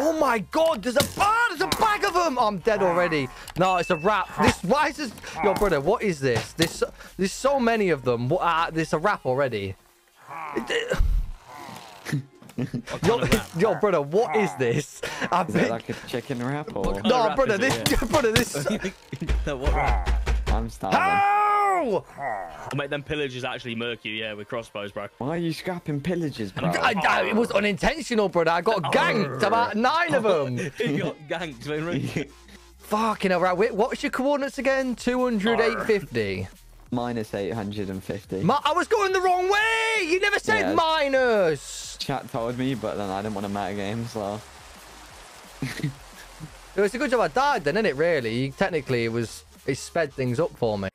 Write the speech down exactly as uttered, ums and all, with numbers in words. Oh my god, there's a oh, there's a bag of them. I'm dead already. No, it's a wrap. This why is this? Yo, brother, what is this? This there's so many of them. What? Uh, there's a wrap already. Yo, yo, brother, what is this? I is that like a chicken wrap or? No, wrap brother, this, it, yeah. brother, this, brother, this. I'm starving. How? Oh, mate, them pillagers actually murk you, yeah, with crossbows, bro. Why are you scrapping pillagers, bro? I, I, it was unintentional, brother. I got ganked, about nine of them. You got ganked, man. Fucking all right. Wait, what's your coordinates again? two hundred, eight fifty. Minus eight hundred fifty. Ma I was going the wrong way! You never said yeah, minus! Chat told me, but then I didn't want to metagame, so... It was a good job I died then, innit, really? Technically, it was... It sped things up for me.